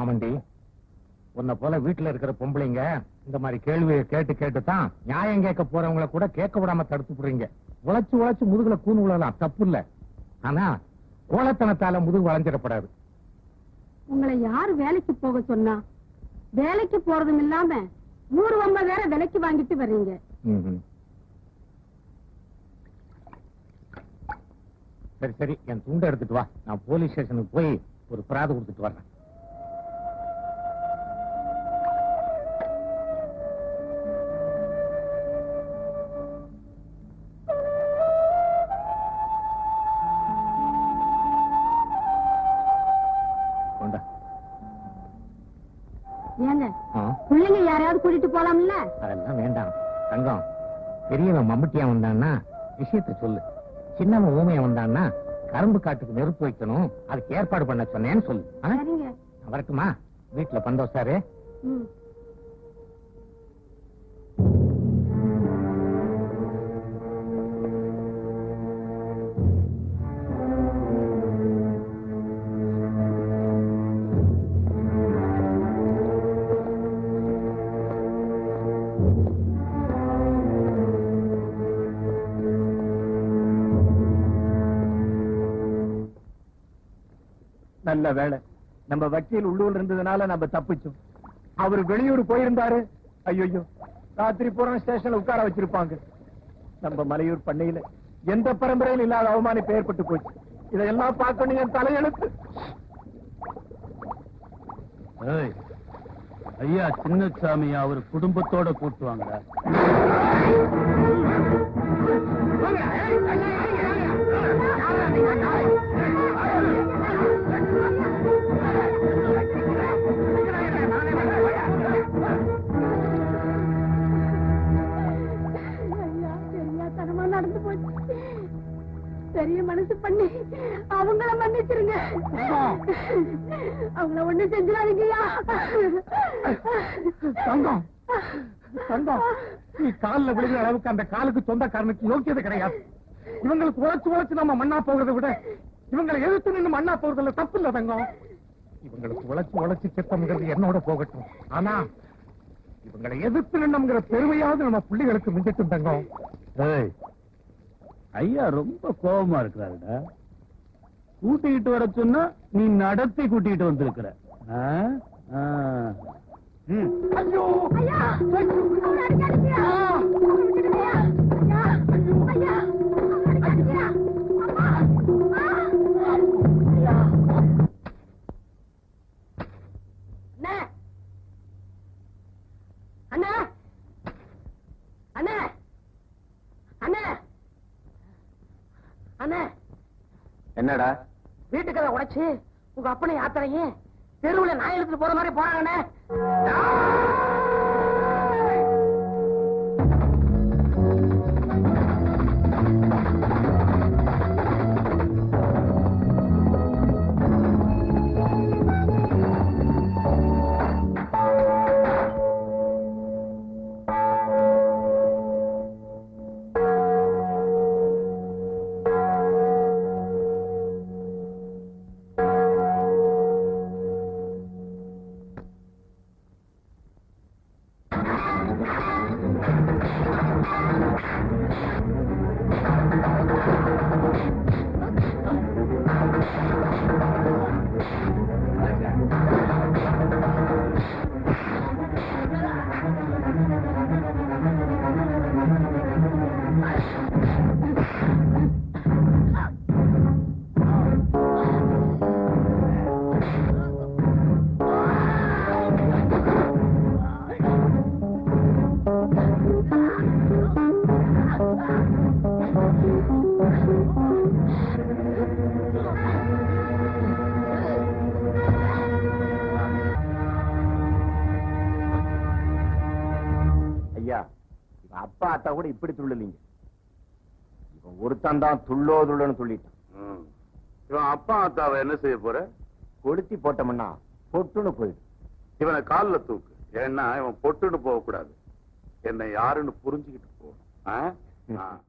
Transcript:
ஆமண்டி உன்னை போல வீட்டுல இருக்கிற பொம்பளைங்க இந்த மாதிரி கேள்வியை கேட்டு கேட்டுதான் நியாயம் கேட்க போறவங்களை கூட கேட்க விடாம தடுத்து போறீங்க. உழைச்சு உழைச்சு முதுகுல கூண் விழலாம் தப்பு இல்ல, ஆனா கோலத்தனத்தால முதுகு வளைஞ்சிடப்படாது. உங்களை யாரு வேலைக்கு போக சொன்னா? வேலைக்கு போறதும் இல்லாம 150 விலைக்கு வாங்கிட்டு வர்றீங்க. சரி சரி, என் துண்டை எடுத்துட்டு வா, நான் போலீஸ் ஸ்டேஷனுக்கு போய் ஒரு பிராது கொடுத்துட்டு வர்றேன். கூட்டிட்டு போலாம்ல? அதெல்லாம் வேண்டாம் தங்கம். பெரியவன் மம்பட்டியா வந்தான்னா விஷயத்த சொல்லு, சின்னவன் ஊமையா வந்தான்னா கரும்பு காட்டுக்கு நெருப்பு வைக்கணும், அதுக்கு ஏற்பாடு பண்ண சொன்னேன்னு சொல்லு. வரட்டுமா? வீட்டுல பந்தோசாரு. நல்ல வேலை நம்ம வக்கீல் உள்ளூர் இருந்ததுனால நம்ம தப்பிச்சோம். அவரு வெளியூர் போயிருந்தாரு, ஐயோ ராத்திரி பூரா ஸ்டேஷன்ல உட்கார வச்சிருப்பாங்க. நம்ம மலையூர் பண்ணையில எந்த பரம்பரையில் இல்லாத அவமானம் ஏற்பட்டு போச்சு. இதெல்லாம் பார்க்கணும் என் தலையெழுத்து. ஐயா சின்னசாமி அவரு குடும்பத்தோட கூட்டுவாங்க. பெரிய மனசு பண்ணி அவங்கள மன்னிச்சிருங்க, அவங்கள ஒண்ணு செஞ்சிடாதீங்கயா. தங்கம் தங்கம், நீ காலில் விழுகிற அளவுக்கு அந்த காலுக்கு சொந்தக்காரனுக்கு யோக்கியது கிடையாது. இவங்களுக்கு உழைச்சு உழைச்சு நம்ம மண்ணா போகிறத விட இவங்களை எதிர்த்து நின்று மண்ணா போறதுல தப்பு இல்ல தங்கம். இவங்களுக்கு உழைச்சு உழைச்சு சித்தம்ங்கிறது என்னோட போகட்டும், ஆனா இவங்களை எதிர்த்து நின்னுங்கிற பெருமையாவது நம்ம பிள்ளைகளுக்கு மிஞ்சிட்டும் தங்கம். ஐயா ரொம்ப கோபமா இருக்கிறாருடா. கூட்டிக்கிட்டு வர சொன்னா நீ நடத்தி கூட்டிட்டு வந்திருக்கிற. அண்ணா அண்ணா அண்ணா அண்ணா, என்னடா வீட்டுக்கதை உடைச்சு உங்க அப்பனை யாத்திரையும் தெருவுல நாய் எடுத்துட்டு போற மாதிரி போறாங்கண்ணே. கூட இப்படி துள்ளலீங்க. இவன் ஒருத்தன் தான் துள்ளோ துள்ளன்னு துள்ளிட்டான். இவன் அப்பா அத்தாவை என்ன செய்ய போற? கொளுத்தி போட்டோம்னா பொட்டுன்னு போயிடும். இவனை காலில் தூக்கு, ஏன்னா இவன் பொட்டுன்னு போகக்கூடாது, என்னை யாருன்னு புரிஞ்சுக்கிட்டு போகணும்.